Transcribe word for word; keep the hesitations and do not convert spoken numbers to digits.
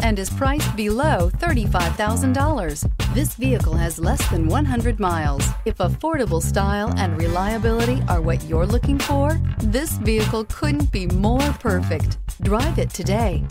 and is priced below thirty-five thousand dollars. This vehicle has less than one hundred miles. If affordable style and reliability are what you're looking for, this vehicle couldn't be more perfect. Drive it today.